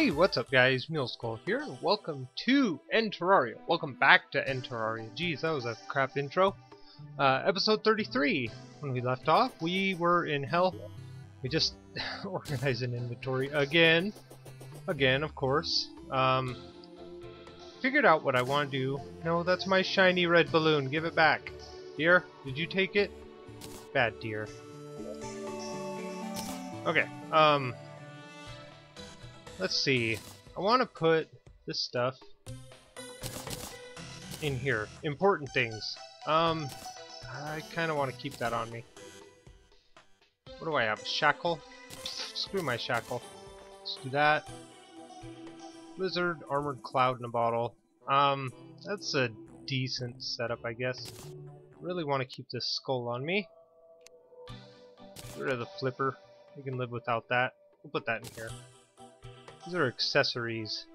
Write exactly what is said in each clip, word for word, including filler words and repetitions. Hey, what's up guys, Mule Skull here, and welcome to N Terraria. Welcome back to N Terraria. Geez, that was a crap intro. Uh, episode thirty-three, when we left off, we were in hell. We just organized an inventory again. Again, of course. Um, figured out what I want to do. No, that's my shiny red balloon. Give it back. Deer, did you take it? Bad deer. Okay, um... let's see. I want to put this stuff in here. Important things. Um, I kind of want to keep that on me. What do I have? A shackle? Pfft, screw my shackle. Let's do that. Blizzard, armored cloud in a bottle. Um, that's a decent setup, I guess. Really want to keep this skull on me. Get rid of the flipper. We can live without that. We'll put that in here. These are accessories.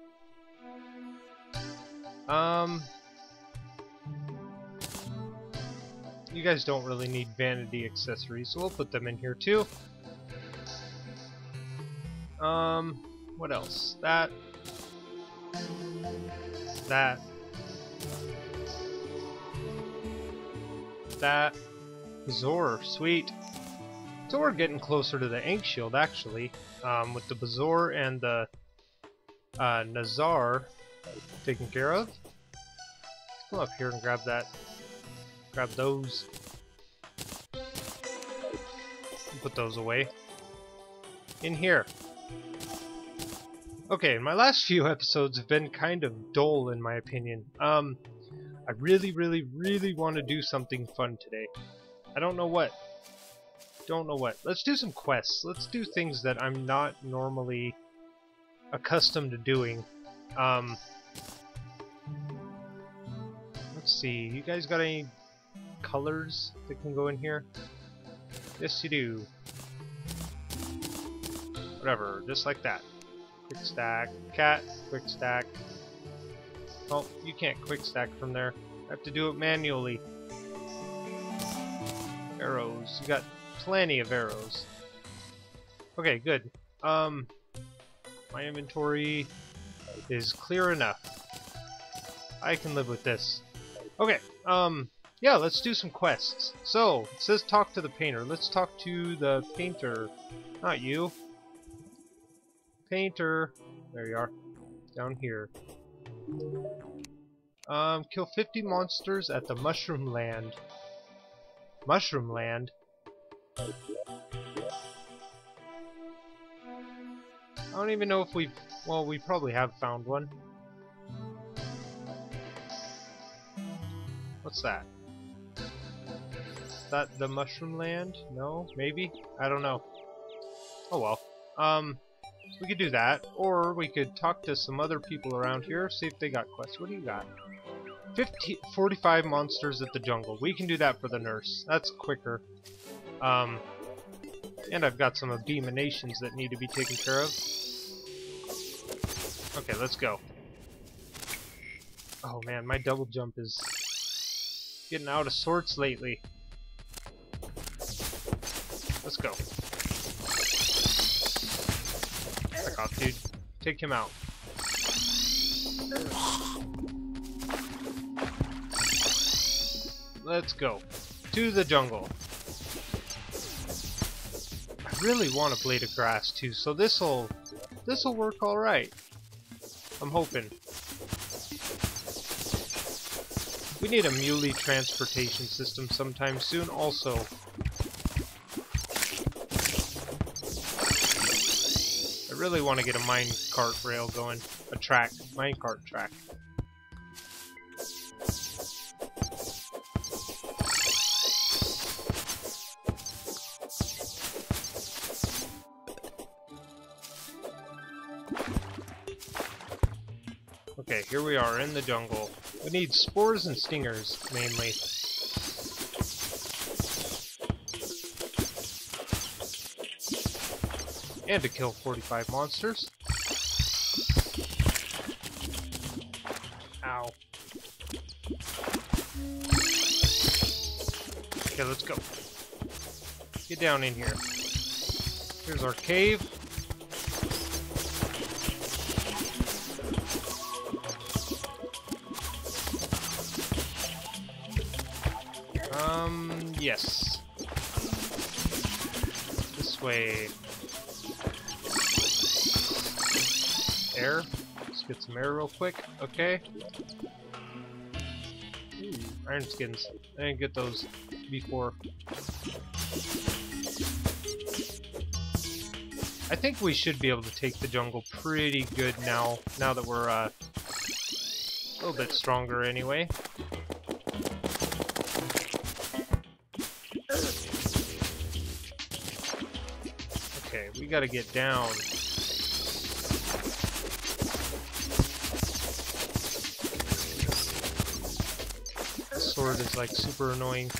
Um, you guys don't really need vanity accessories, so we'll put them in here too. Um, what else? That. That. That. Bazaar, sweet. So we're getting closer to the Ankh Shield, actually, um, with the Bazaar and the uh, Nazar taken care of. Let's come up here and grab that, grab those, and put those away in here. Okay, my last few episodes have been kind of dull, in my opinion. Um, I really, really, really want to do something fun today. I don't know what. Don't know what. Let's do some quests. Let's do things that I'm not normally accustomed to doing. Um, let's see. You guys got any colors that can go in here? Yes, you do. Whatever. Just like that. Quick stack. Cat. Quick stack. Oh, you can't quick stack from there. I have to do it manually. Arrows. You got plenty of arrows. Okay, good. Um, my inventory is clear enough. I can live with this. Okay, um, yeah, let's do some quests. So, it says talk to the painter. Let's talk to the painter. Not you. Painter. There you are. Down here. Um, kill fifty monsters at the Mushroom Land. Mushroom Land? I don't even know if we've... well, we probably have found one. What's that? Is that the Mushroom Land? No? Maybe? I don't know. Oh well. Um, we could do that, or we could talk to some other people around here, see if they got quests. What do you got? fifty, forty-five monsters at the jungle. We can do that for the nurse. That's quicker. Um, and I've got some abominations that need to be taken care of. Okay, let's go. Oh man, my double jump is getting out of sorts lately. Let's go. Back off, dude. Take him out. Let's go. To the jungle. Really want a Blade of Grass too, so this'll this'll work all right. I'm hoping. We need a muley transportation system sometime soon, also. I really want to get a mine cart rail going, a track, mine cart track. Okay, here we are in the jungle. We need spores and stingers, mainly. And to kill forty-five monsters. Ow. Okay, let's go. Get down in here. Here's our cave. Um, yes. This way. Air. Let's get some air real quick. Okay. Ooh, iron skins. I didn't get those before. I think we should be able to take the jungle pretty good now, now that we're uh, a little bit stronger anyway. Okay, we gotta get down. This sword is like super annoying.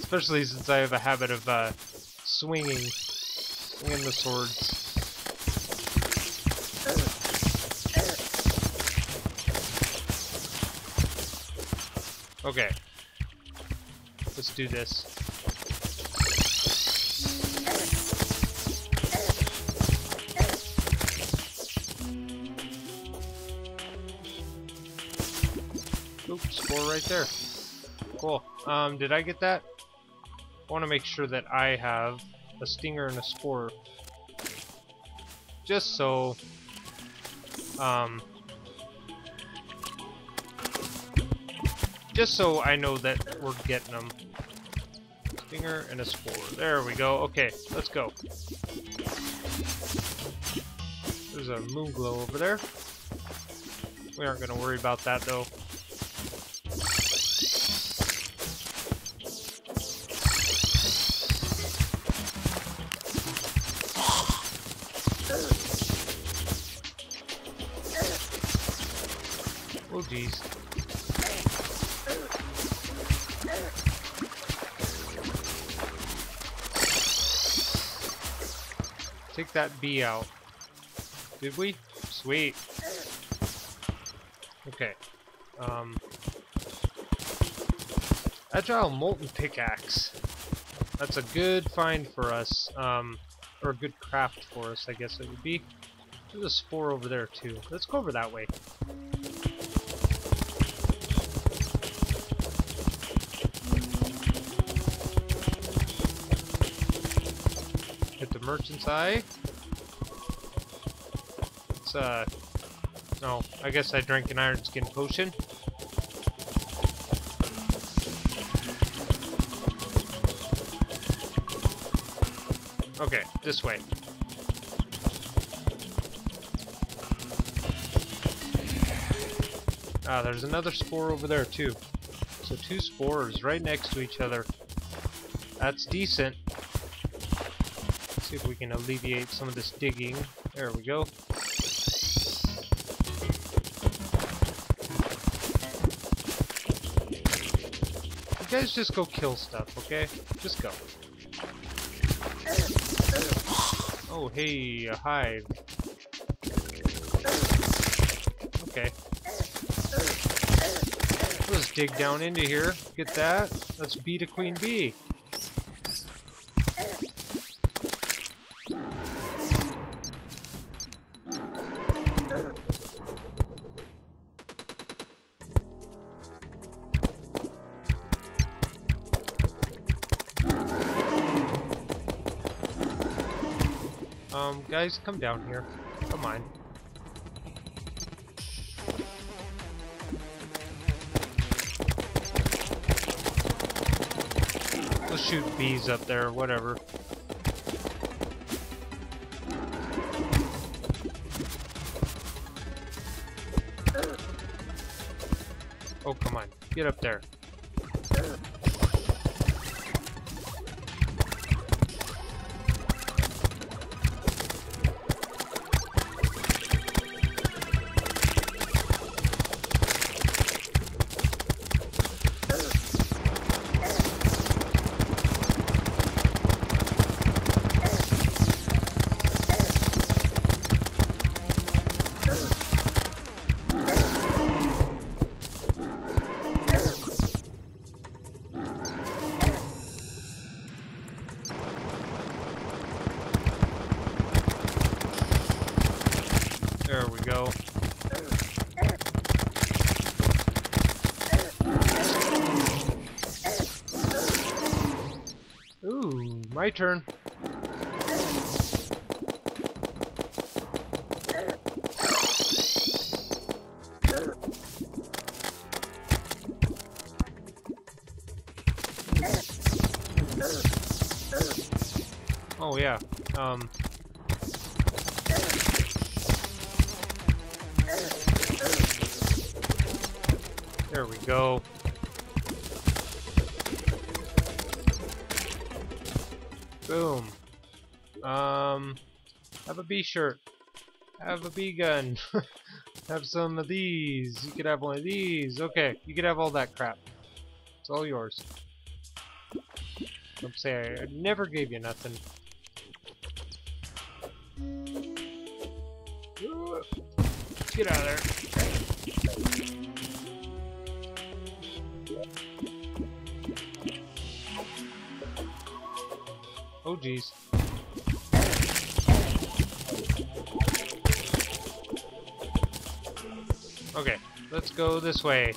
Especially since I have a habit of uh, swinging, swinging the swords. Okay, let's do this. Oops, four right there. Cool. Um, did I get that? I want to make sure that I have a stinger and a spore, just so um, just so I know that we're getting them. Stinger and a spore. There we go. Okay, let's go. There's a moon glow over there. We aren't gonna worry about that though. Oh geez. Take that bee out. Did we? Sweet. Okay. Um. Agile molten pickaxe. That's a good find for us. Um, or a good craft for us, I guess it would be. There's a spore over there too. Let's go over that way. Merchant's Eye. It's uh no, I guess I drank an iron skin potion. Okay, this way. Ah, there's another spore over there too. So two spores right next to each other. That's decent. See if we can alleviate some of this digging. There we go. You guys just go kill stuff, okay? Just go. Oh, hey, a hive. Okay. Let's dig down into here. Get that. Let's beat a queen bee. Um, guys, come down here. Come on. We'll shoot bees up there, whatever. Oh, come on. Get up there. My turn. Oh yeah. Um. There we go. Boom. Um, have a bee shirt. Have a bee gun. Have some of these. You could have one of these. Okay, you could have all that crap. It's all yours. Don't say I never gave you nothing. Get out of there. Oh geez. Okay, let's go this way.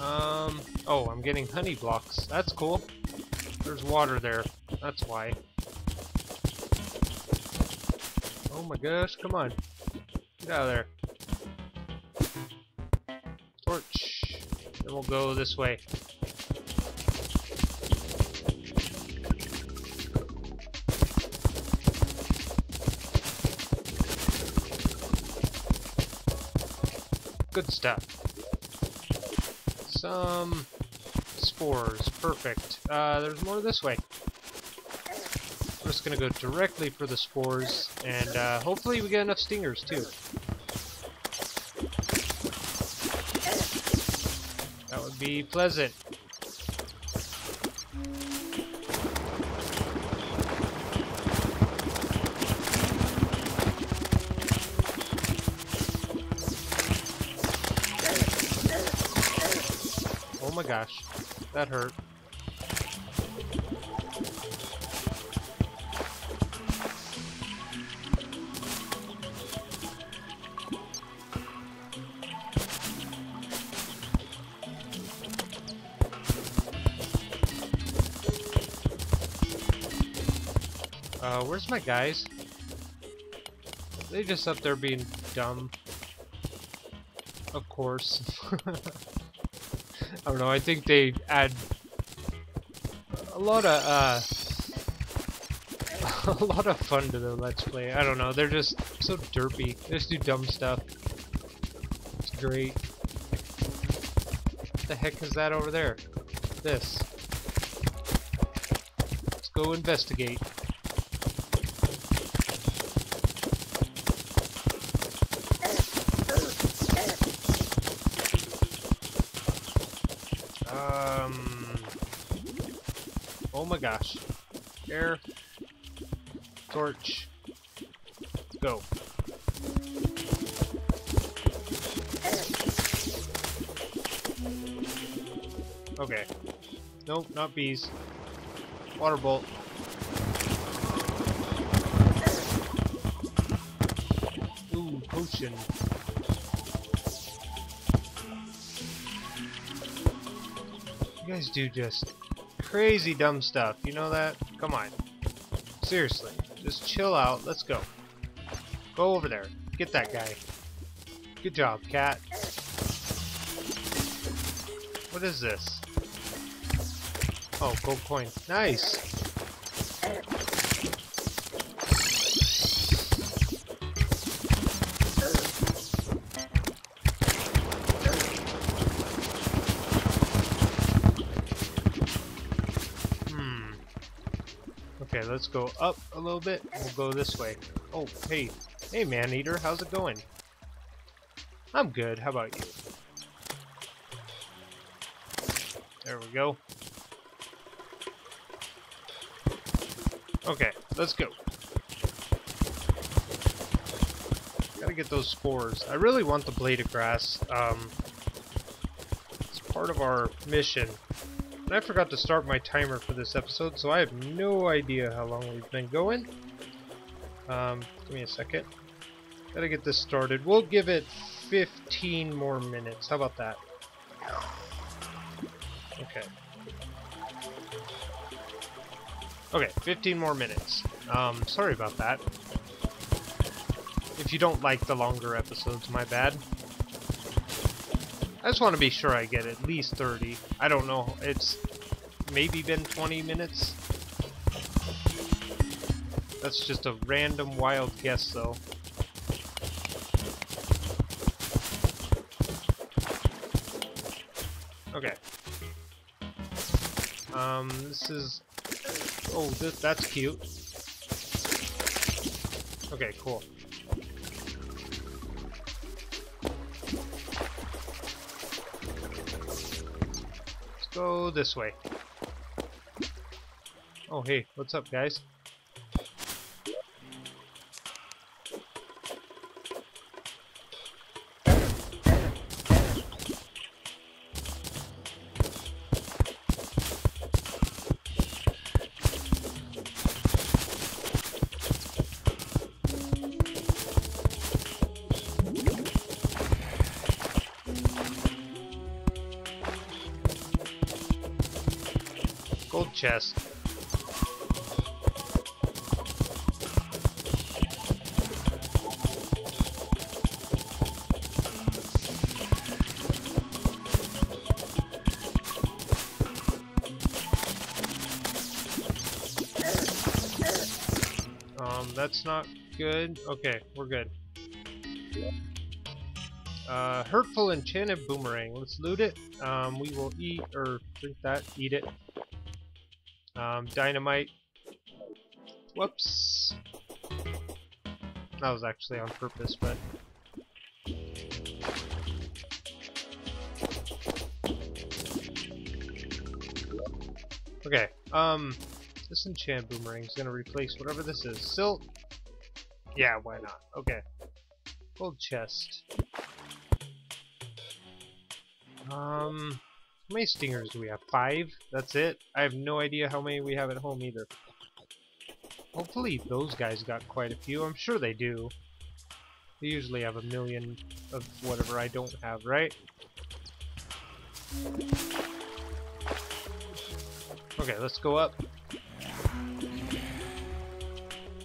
Um, oh, I'm getting honey blocks. That's cool. There's water there. That's why. Oh my gosh, come on. Get out of there. Torch. Then we'll go this way. Good stuff. Some spores. Perfect. Uh, there's more this way. I'm just gonna go directly for the spores, and uh, hopefully we get enough stingers too. That would be pleasant. Oh my gosh, that hurt. Uh, where's my guys? They just up there being dumb. Of course. I don't know, I think they add a lot of, uh, a lot of fun to their Let's Play. I don't know, they're just so derpy. They just do dumb stuff. It's great. What the heck is that over there? This. Let's go investigate. Oh my gosh. Air. Torch. Go. Okay. Nope, not bees. Water bolt. Ooh, potion. You guys do just crazy dumb stuff, you know that? Come on. Seriously. Just chill out. Let's go. Go over there. Get that guy. Good job, cat. What is this? Oh, gold coin. Nice! Okay, let's go up a little bit. We'll go this way. Oh, hey. Hey, man-eater. How's it going? I'm good. How about you? There we go. Okay, let's go. Gotta get those spores. I really want the Blade of Grass. Um, it's part of our mission. And I forgot to start my timer for this episode, so I have no idea how long we've been going. Um, give me a second. Gotta get this started. We'll give it fifteen more minutes. How about that? Okay. Okay, fifteen more minutes. Um, sorry about that. If you don't like the longer episodes, my bad. I just want to be sure I get at least thirty. I don't know. It's maybe been twenty minutes. That's just a random wild guess, though. Okay. Um, this is... Oh, th that's cute. Okay, cool. Let's go this way. Oh, hey, what's up, guys? Chest. Um, that's not good. Okay, we're good. Uh, hurtful enchanted boomerang. Let's loot it. Um, we will eat or drink that. Eat it. Um, dynamite. Whoops. That was actually on purpose, but... Okay, um, this enchant boomerang is going to replace whatever this is. Silt? Yeah, why not? Okay. Gold chest. Um... How many stingers do we have? Five? That's it? I have no idea how many we have at home either. Hopefully those guys got quite a few. I'm sure they do. They usually have a million of whatever I don't have, right? Okay, let's go up.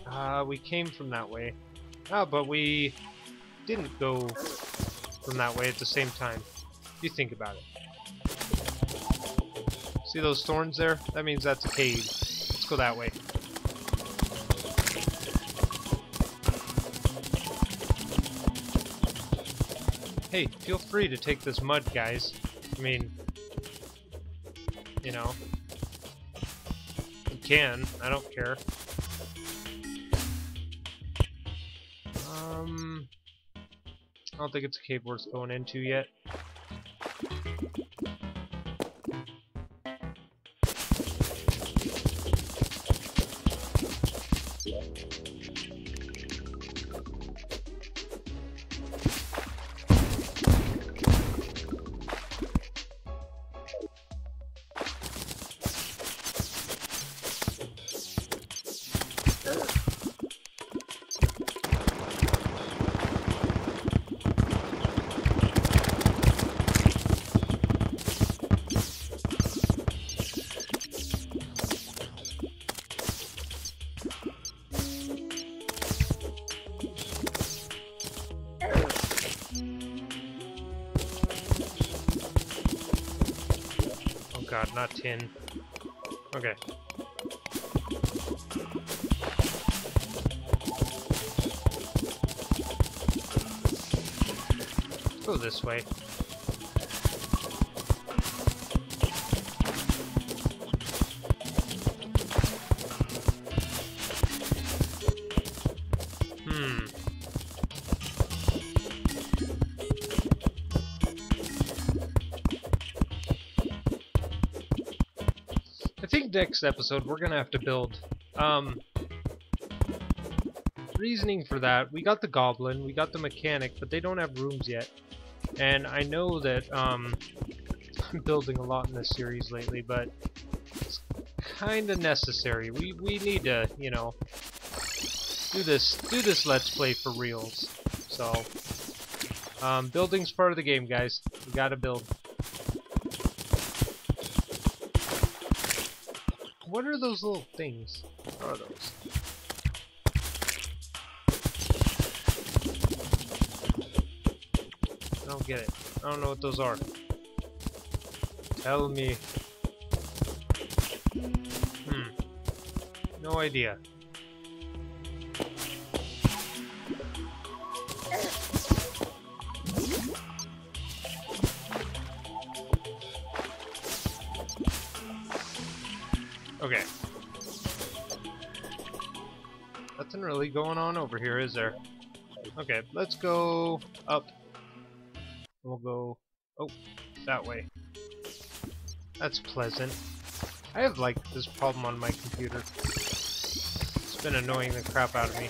Uh, we came from that way. Ah, but we didn't go from that way at the same time. You think about it. See those thorns there? That means that's a cave. Let's go that way. Hey, feel free to take this mud, guys. I mean, you know, you can. I don't care. Um, I don't think it's a cave worth going into yet. God, not tin. Okay. Let's go this way. Next episode we're gonna have to build. Um, reasoning for that, we got the goblin, we got the mechanic, but they don't have rooms yet. And I know that um, I'm building a lot in this series lately, but it's kind of necessary. We we need to, you know, do this do this let's play for reals. So um, building's part of the game, guys. We gotta build. What are those little things? What are those? I don't get it. I don't know what those are. Tell me. Hmm. No idea. Okay. Nothing really going on over here, is there? Okay, let's go up. We'll go... Oh, that way. That's pleasant. I have, like, this problem on my computer. It's been annoying the crap out of me.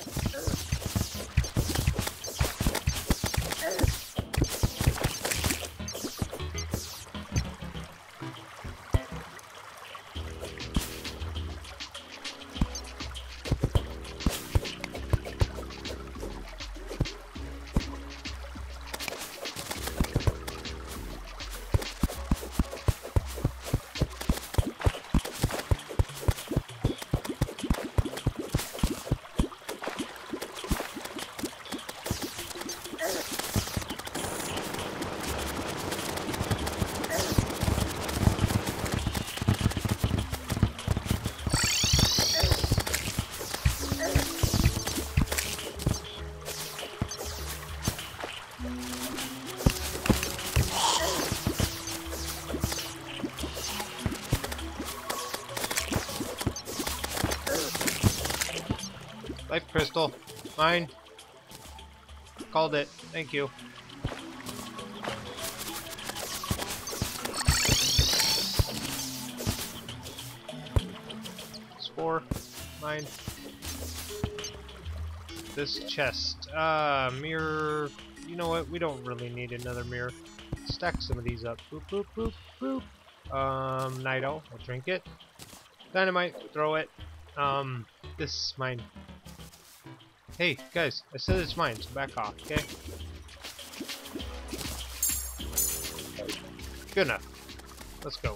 Life crystal. Mine. Called it. Thank you. Spore. Mine. This chest. Uh, mirror. You know what? We don't really need another mirror. Stack some of these up. Boop, boop, boop, boop. Um, Night Owl. I'll drink it. Dynamite. Throw it. Um, this is mine. Hey, guys, I said it's mine, so back off, okay? Good enough. Let's go.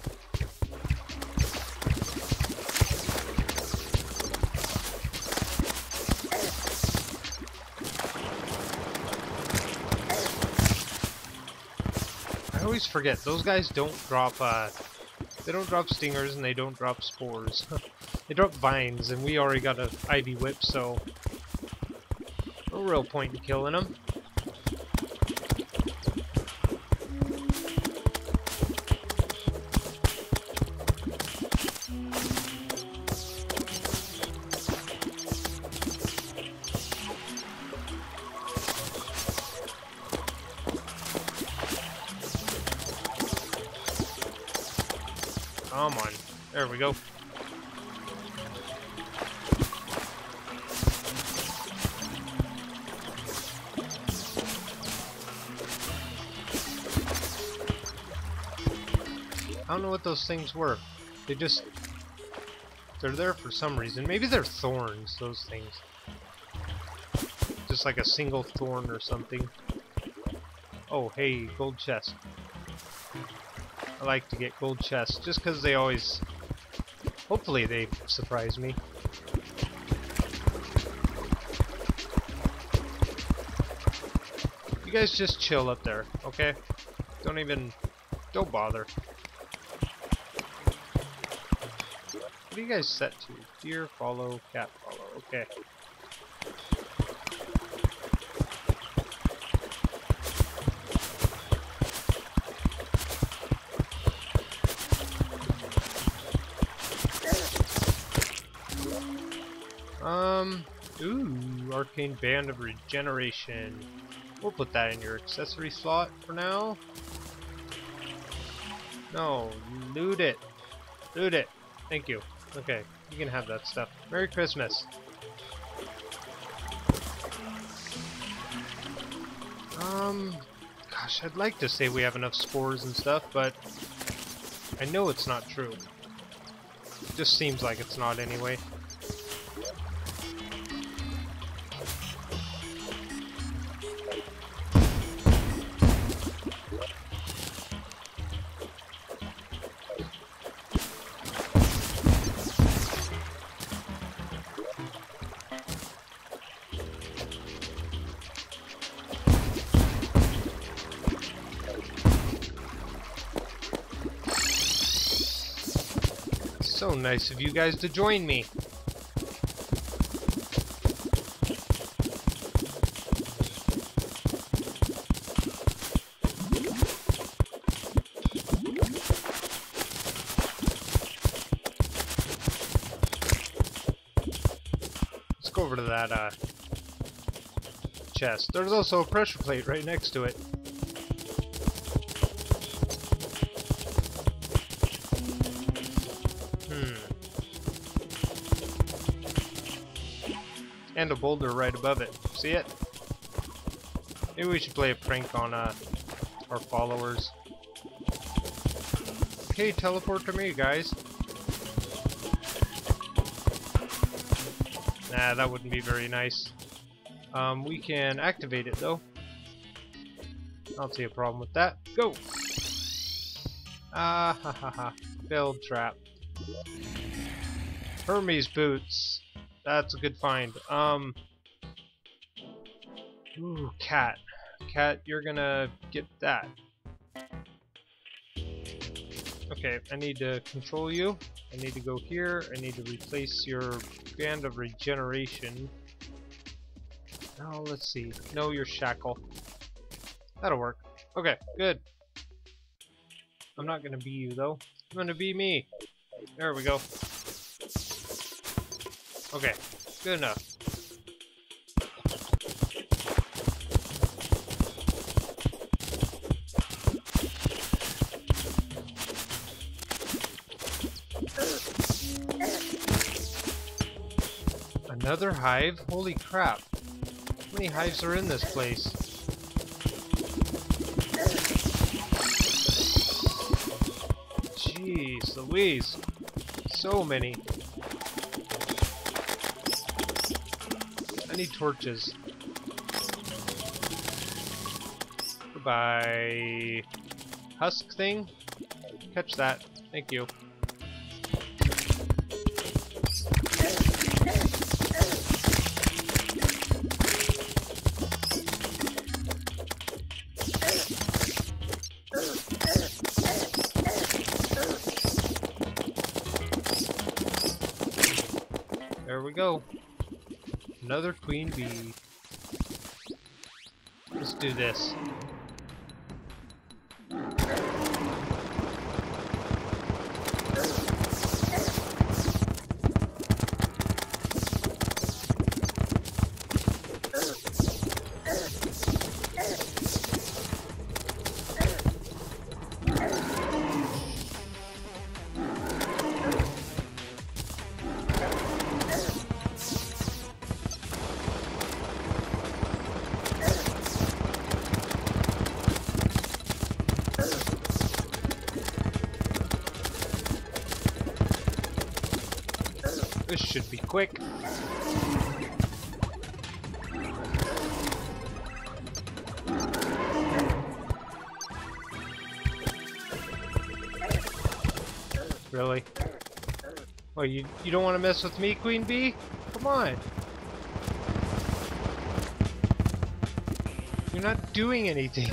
I always forget, those guys don't drop, uh... they don't drop stingers and they don't drop spores. They drop vines, and we already got an ivy whip, so... no real point in killing him. Come on. There we go. I don't know what those things were. They just... they're there for some reason. Maybe they're thorns, those things. Just like a single thorn or something. Oh, hey, gold chest. I like to get gold chests, just because they always... hopefully they surprise me. You guys just chill up there, okay? Don't even... don't bother. What are you guys set to? Deer follow, cat follow. Okay. Um. Ooh, arcane band of regeneration. We'll put that in your accessory slot for now. No, loot it. Loot it. Thank you. Okay, you can have that stuff. Merry Christmas! Um, gosh, I'd like to say we have enough spores and stuff, but I know it's not true. It just seems like it's not anyway. So nice of you guys to join me. Let's go over to that uh, chest. There's also a pressure plate right next to it. And a boulder right above it. See it? Maybe we should play a prank on uh, our followers. Okay, teleport to me, guys. Nah, that wouldn't be very nice. Um, we can activate it, though. I don't see a problem with that. Go! Ah, ha, ha, ha. Failed trap. Hermes boots. That's a good find. Um, ooh, cat. Cat, you're gonna get that. Okay, I need to control you. I need to go here. I need to replace your band of regeneration. Now, let's see. No, your shackle. That'll work. Okay, good. I'm not gonna be you, though. I'm gonna be me. There we go. Okay, good enough. Another hive? Holy crap. How many hives are in this place? Jeez Louise. So many. Need torches. Goodbye. Husk thing? Catch that. Thank you. There we go. Another queen bee. Let's do this. This should be quick. Really? Oh, you you don't want to mess with me, Queen Bee? Come on. You're not doing anything.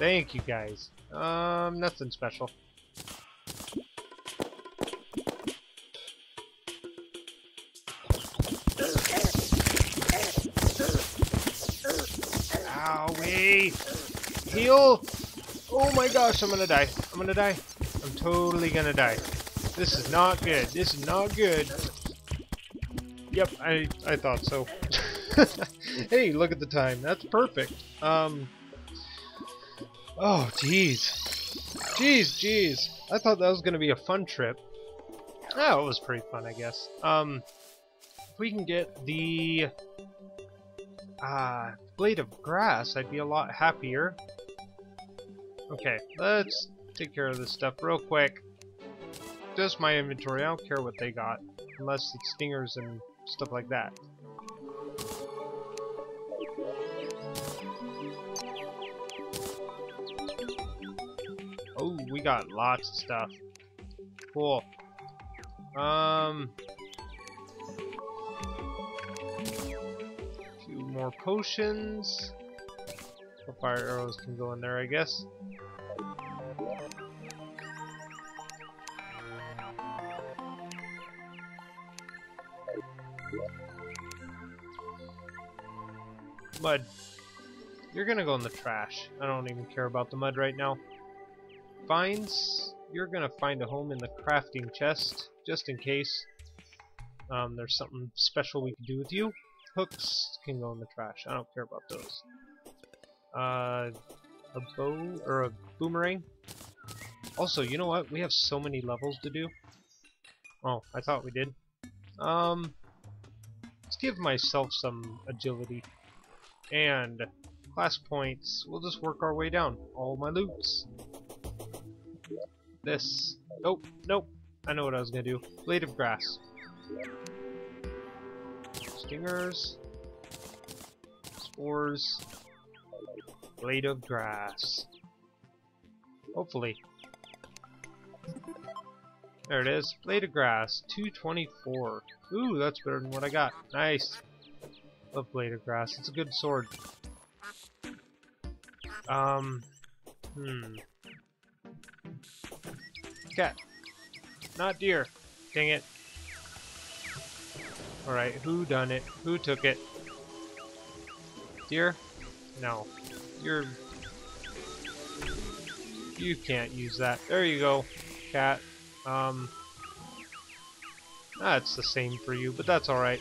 Thank you guys. Um, nothing special. Heal! Oh my gosh, I'm gonna die. I'm gonna die. I'm totally gonna die. This is not good. This is not good. Yep, I, I thought so. Hey, look at the time. That's perfect. Um. Oh, jeez. Jeez, jeez. I thought that was gonna be a fun trip. Oh, it was pretty fun, I guess. Um, if we can get the... Ah, uh, Blade of Grass, I'd be a lot happier. Okay, let's take care of this stuff real quick. Just my inventory, I don't care what they got. Unless it's stingers and stuff like that. Oh, we got lots of stuff. Cool. Um... More potions. Fire arrows can go in there, I guess. Mud. You're gonna go in the trash. I don't even care about the mud right now. Vines, you're gonna find a home in the crafting chest, just in case um, there's something special we can do with you. Hooks can go in the trash. I don't care about those. Uh, a bow or a boomerang. Also, you know what? We have so many levels to do. Oh, I thought we did. Um, let's give myself some agility and class points. We'll just work our way down. All my loots. This. Nope. Nope. I know what I was gonna do. Blade of Grass. Stingers. Spores. Blade of Grass. Hopefully. There it is. Blade of Grass. two twenty-four. Ooh, that's better than what I got. Nice. Love Blade of Grass. It's a good sword. Um. Hmm. Cat. Not deer. Dang it. Alright, who done it? Who took it? Deer? No. You're... You can't use that. There you go, cat. Um... Ah, it's the same for you, but that's alright.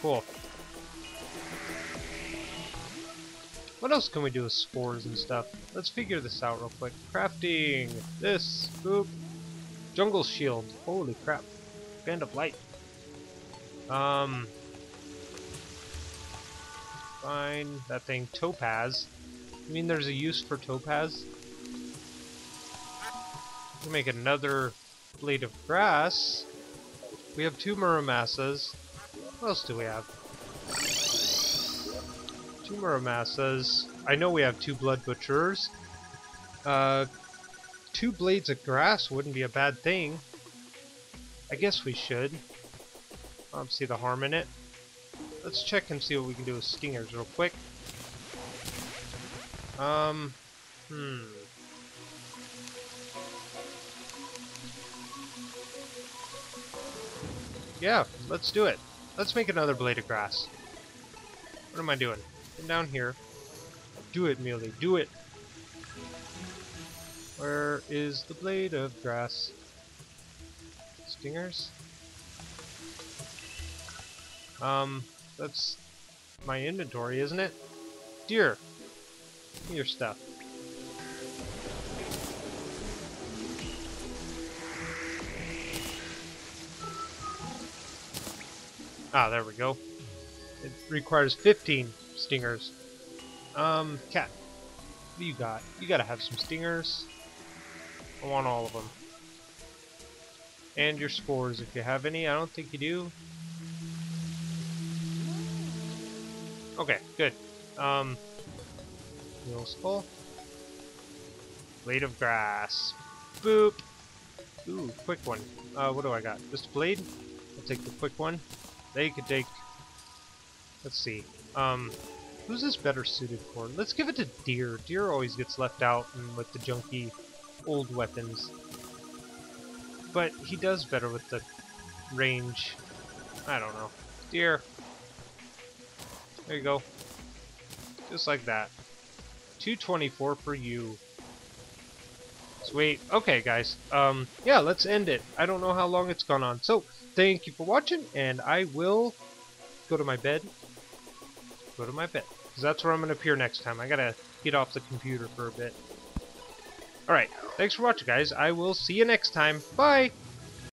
Cool. What else can we do with spores and stuff? Let's figure this out real quick. Crafting! This! Boop! Jungle shield! Holy crap. Band of light. Um... Fine. That thing. Topaz. I mean, there's a use for topaz. We make another blade of grass. We have two muramasas. What else do we have? Two muramasas. I know we have two blood butchers. Uh, two blades of grass wouldn't be a bad thing. I guess we should. I don't see the harm in it. Let's check and see what we can do with stingers real quick. Um, hmm. Yeah, let's do it. Let's make another blade of grass. What am I doing? Come down here. Do it, Muley. Do it. Where is the blade of grass? Stingers? Um, that's my inventory, isn't it? Deer. Give me your stuff. Ah, there we go. It requires fifteen stingers. Um, cat. What do you got? You gotta have some stingers. I want all of them. And your spores, if you have any. I don't think you do. Okay, good. Um, Mule Skull. Blade of Grass. Boop! Ooh, quick one. Uh, what do I got? Just a blade? I'll take the quick one. They could take... Let's see. Um, who's this better suited for? Let's give it to deer. Deer always gets left out and with the junky old weapons. But he does better with the range. I don't know. Deer. There you go. Just like that. two twenty-four for you. Sweet. Okay, guys. Um, yeah, let's end it. I don't know how long it's gone on. So, thank you for watching, and I will go to my bed. Go to my bed. Because that's where I'm going to appear next time. I got to get off the computer for a bit. Alright. Thanks for watching, guys. I will see you next time. Bye!